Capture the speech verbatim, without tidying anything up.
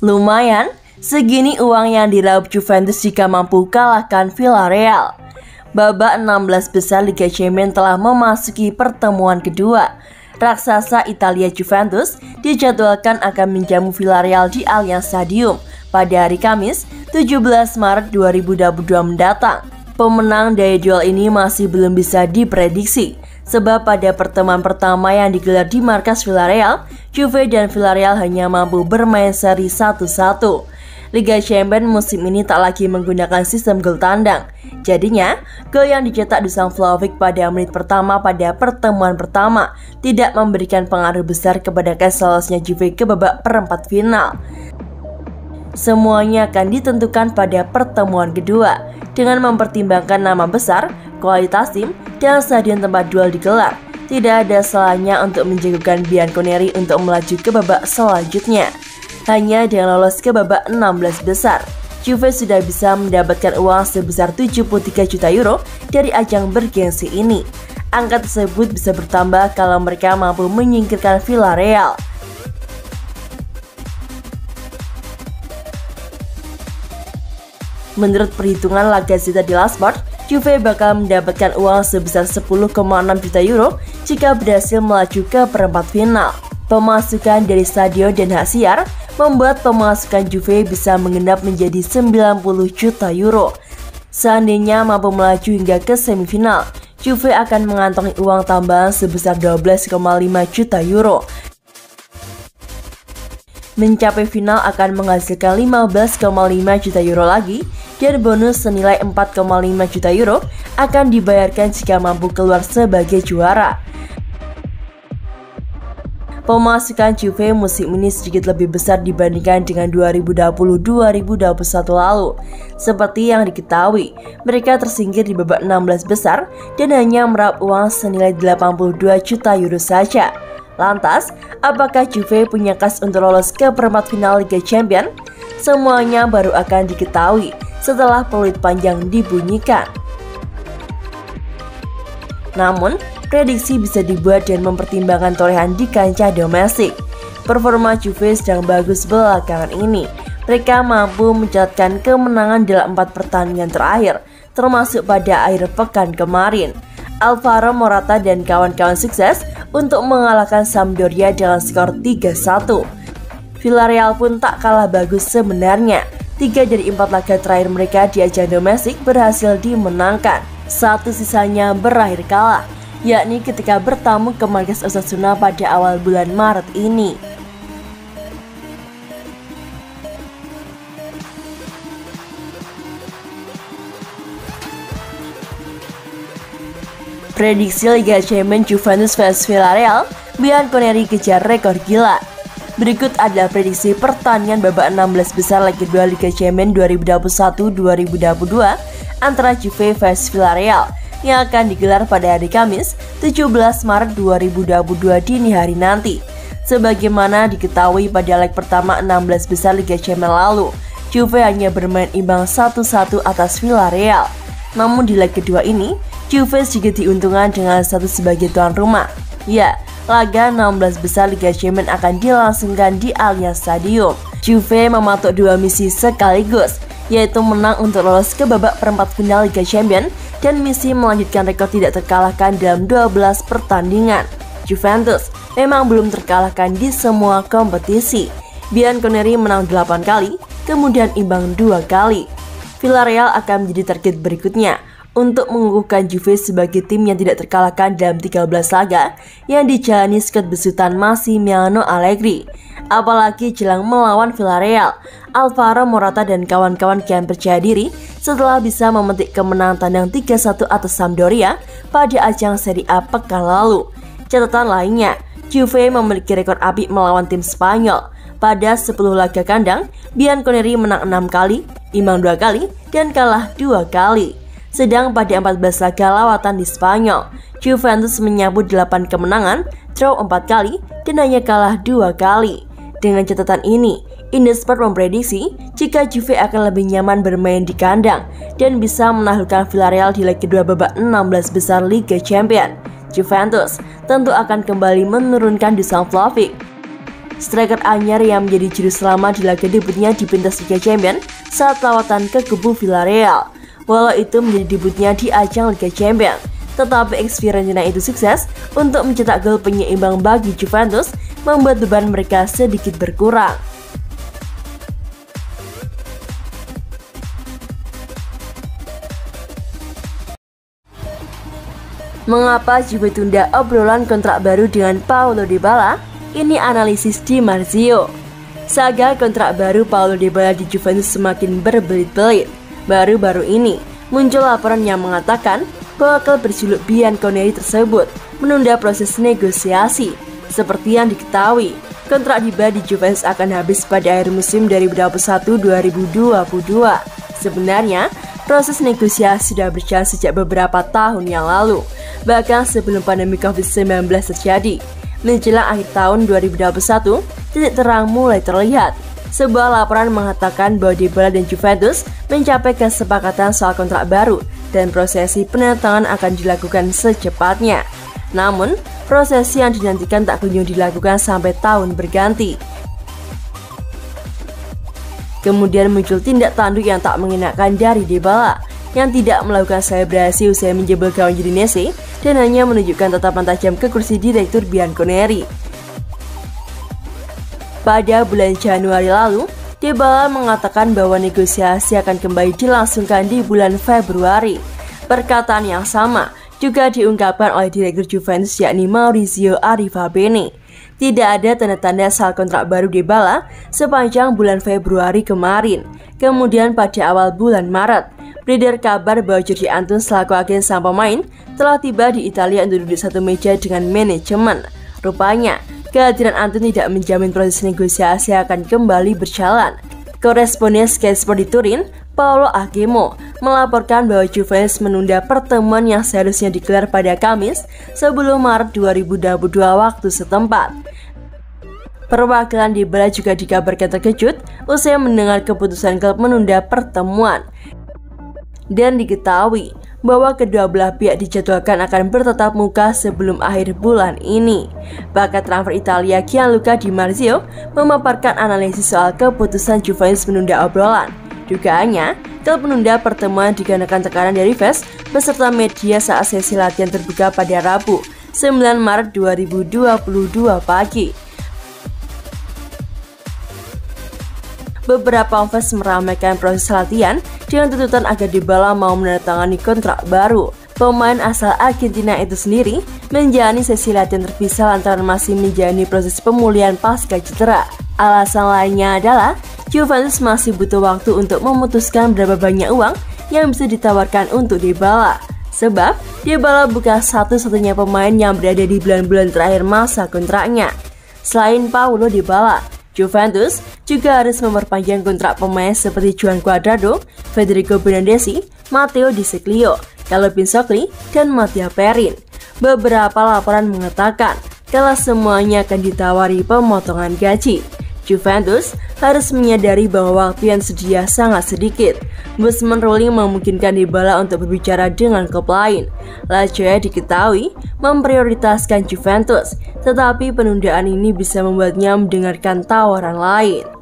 Lumayan, segini uang yang diraup Juventus jika mampu kalahkan Villarreal. Babak enam belas besar Liga Champions telah memasuki pertemuan kedua. Raksasa Italia Juventus dijadwalkan akan menjamu Villarreal di Allianz Stadium pada hari Kamis tujuh belas Maret dua ribu dua puluh dua mendatang. Pemenang dari duel ini masih belum bisa diprediksi, sebab pada pertemuan pertama yang digelar di markas Villarreal, Juve dan Villarreal hanya mampu bermain seri satu satu. Liga Champions musim ini tak lagi menggunakan sistem gol tandang. Jadinya, gol yang dicetak Dusan Vlahovic pada menit pertama pada pertemuan pertama tidak memberikan pengaruh besar kepada kes lolosnya Juve ke babak perempat final. Semuanya akan ditentukan pada pertemuan kedua dengan mempertimbangkan nama besar, kualitas tim, dan stadion tempat duel digelar. Tidak ada salahnya untuk menjagokan Bianconeri untuk melaju ke babak selanjutnya. Hanya dengan lolos ke babak enam belas besar, Juve sudah bisa mendapatkan uang sebesar tujuh puluh tiga juta euro dari ajang bergensi ini. Angka tersebut bisa bertambah kalau mereka mampu menyingkirkan Villarreal. Menurut perhitungan La Gazzetta dello Sport, Juve bakal mendapatkan uang sebesar sepuluh koma enam juta euro jika berhasil melaju ke perempat final. Pemasukan dari stadion dan hak siar membuat pemasukan Juve bisa mengendap menjadi sembilan puluh juta euro. Seandainya mampu melaju hingga ke semifinal, Juve akan mengantongi uang tambahan sebesar dua belas koma lima juta euro. Mencapai final akan menghasilkan lima belas koma lima juta euro lagi, dan bonus senilai empat koma lima juta euro akan dibayarkan jika mampu keluar sebagai juara. Pemasukan Juve musim ini sedikit lebih besar dibandingkan dengan dua ribu dua puluh dua ribu dua puluh satu lalu. Seperti yang diketahui, mereka tersingkir di babak enam belas besar dan hanya meraup uang senilai delapan puluh dua juta euro saja. Lantas, apakah Juve punya kas untuk lolos ke perempat final Liga Champions? Semuanya baru akan diketahui setelah peluit panjang dibunyikan. Namun, prediksi bisa dibuat dan mempertimbangkan torehan di kancah domestik. Performa Juve sedang bagus belakangan ini. Mereka mampu mencatatkan kemenangan dalam empat pertandingan terakhir, termasuk pada akhir pekan kemarin. Alvaro Morata dan kawan-kawan sukses untuk mengalahkan Sampdoria dengan skor tiga satu. Villarreal pun tak kalah bagus sebenarnya. Tiga dari empat laga terakhir mereka di ajang domestik berhasil dimenangkan. Satu sisanya berakhir kalah, yakni ketika bertamu ke markas Osasuna pada awal bulan Maret ini. Prediksi Liga Champions Juventus versus Villarreal, Bianconeri kejar rekor gila. Berikut adalah prediksi pertandingan babak enam belas besar Liga dua Liga Champions dua ribu dua puluh satu dua ribu dua puluh dua antara Juve versus Villarreal yang akan digelar pada hari Kamis tujuh belas Maret dua ribu dua puluh dua dini hari nanti. Sebagaimana diketahui pada leg pertama enam belas besar Liga Champions lalu, Juve hanya bermain imbang satu satu atas Villarreal. Namun di leg kedua ini, Juve juga diuntungkan dengan status sebagai tuan rumah. Ya, laga enam belas besar Liga Champions akan dilangsungkan di Allianz Stadium. Juve mematok dua misi sekaligus, yaitu menang untuk lolos ke babak perempat final Liga Champions dan misi melanjutkan rekor tidak terkalahkan dalam dua belas pertandingan. Juventus memang belum terkalahkan di semua kompetisi. Bianconeri menang delapan kali, kemudian imbang dua kali. Villarreal akan menjadi target berikutnya untuk mengukuhkan Juve sebagai tim yang tidak terkalahkan dalam tiga belas laga yang dijalani skuad besutan Massimiliano Allegri. Apalagi jelang melawan Villarreal, Alvaro Morata dan kawan-kawan kian percaya diri setelah bisa memetik kemenangan tandang tiga satu atas Sampdoria pada ajang Serie A pekan lalu. Catatan lainnya, Juve memiliki rekor apik melawan tim Spanyol. Pada sepuluh laga kandang, Bianconeri menang enam kali, imbang dua kali, dan kalah dua kali. Sedang pada empat belas laga lawatan di Spanyol, Juventus menyambut delapan kemenangan, draw empat kali, dan hanya kalah dua kali. Dengan catatan ini, Indosports memprediksi jika Juve akan lebih nyaman bermain di kandang dan bisa menaklukkan Villarreal di leg kedua babak enam belas besar Liga Champions. Juventus tentu akan kembali menurunkan Dusan Vlahovic. Striker anyar yang menjadi juru selamat di laga debutnya di pentas Liga Champions saat lawatan ke kubu Villarreal. Walau itu menjadi debutnya di ajang Liga Champions, tetapi Fiorentina itu sukses untuk mencetak gol penyeimbang bagi Juventus, membuat beban mereka sedikit berkurang. Mengapa Juve tunda obrolan kontrak baru dengan Paulo Dybala? Ini analisis Di Marzio. Saga kontrak baru Paulo Dybala di Juventus semakin berbelit-belit. Baru-baru ini muncul laporan yang mengatakan bahwa klub berjuluk Bianconeri tersebut menunda proses negosiasi. Seperti yang diketahui, kontrak Dybala di Juventus akan habis pada akhir musim dua ribu dua puluh satu dua ribu dua puluh dua. Sebenarnya, proses negosiasi sudah berjalan sejak beberapa tahun yang lalu, bahkan sebelum pandemi covid sembilan belas terjadi. Menjelang akhir tahun dua ribu dua puluh satu, titik terang mulai terlihat. Sebuah laporan mengatakan bahwa Dybala dan Juventus mencapai kesepakatan soal kontrak baru dan prosesi penandatanganan akan dilakukan secepatnya. Namun, prosesi yang dinantikan tak kunjung dilakukan sampai tahun berganti. Kemudian muncul tindak tanduk yang tak mengenakan dari Dybala, yang tidak melakukan selebrasi usai menjebol gawang Udinese dan hanya menunjukkan tatapan tajam ke kursi direktur Bianconeri. Pada bulan Januari lalu, Dybala mengatakan bahwa negosiasi akan kembali dilangsungkan di bulan Februari. Perkataan yang sama juga diungkapkan oleh direktur Juventus, yakni Maurizio Arrivabene. Tidak ada tanda-tanda soal kontrak baru Dybala sepanjang bulan Februari kemarin. Kemudian pada awal bulan Maret, beredar kabar bahwa Jurje Antun selaku agen sang pemain telah tiba di Italia untuk duduk satu meja dengan manajemen. Rupanya, kehadiran Antun tidak menjamin proses negosiasi akan kembali berjalan. Koresponden Sky Sport di Turin, Paolo Agemo, melaporkan bahwa Juventus menunda pertemuan yang seharusnya digelar pada Kamis sebelum Maret dua ribu dua puluh dua waktu setempat. Perwakilan Dybala juga dikabarkan terkejut usai mendengar keputusan klub menunda pertemuan. Dan diketahui bahwa kedua belah pihak dijadwalkan akan bertatap muka sebelum akhir bulan ini. Bakat transfer Italia Gianluca Di Marzio memaparkan analisis soal keputusan Juventus menunda obrolan. Dugaannya, klub menunda pertemuan dikarenakan tekanan dari fans beserta media saat sesi latihan terbuka pada Rabu, sembilan Maret dua ribu dua puluh dua pagi. Beberapa fans meramaikan proses latihan dengan tuntutan agar Dybala mau menandatangani kontrak baru. Pemain asal Argentina itu sendiri menjalani sesi latihan terpisah lantaran masih menjalani proses pemulihan pasca cedera. Alasan lainnya adalah Juventus masih butuh waktu untuk memutuskan berapa banyak uang yang bisa ditawarkan untuk Dybala. Sebab, Dybala bukan satu-satunya pemain yang berada di bulan-bulan terakhir masa kontraknya. Selain Paulo Dybala, Juventus juga harus memperpanjang kontrak pemain seperti Juan Cuadrado, Federico Bernardeschi, Matteo Di Sciglio, Calvin Sokli, dan Mattia Perin. Beberapa laporan mengatakan kalau semuanya akan ditawari pemotongan gaji. Juventus harus menyadari bahwa waktu yang sedia sangat sedikit. Basement ruling memungkinkan Dybala untuk berbicara dengan klub lain. Lazio diketahui memprioritaskan Juventus, tetapi penundaan ini bisa membuatnya mendengarkan tawaran lain.